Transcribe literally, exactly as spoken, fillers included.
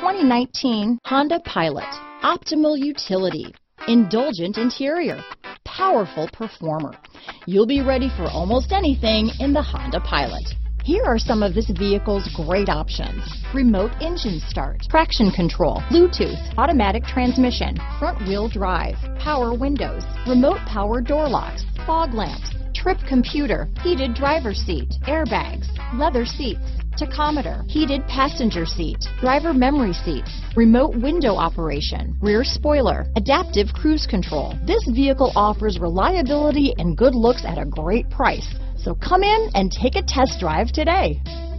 twenty nineteen Honda Pilot. Optimal utility, indulgent interior, powerful performer. You'll be ready for almost anything in the Honda Pilot. Here are some of this vehicle's great options: remote engine start, traction control, Bluetooth, automatic transmission, front-wheel drive, power windows, remote power door locks, fog lamps, trip computer, heated driver's seat, airbags, leather seats, tachometer, heated passenger seat, driver memory seats, remote window operation, rear spoiler, adaptive cruise control. This vehicle offers reliability and good looks at a great price. So come in and take a test drive today.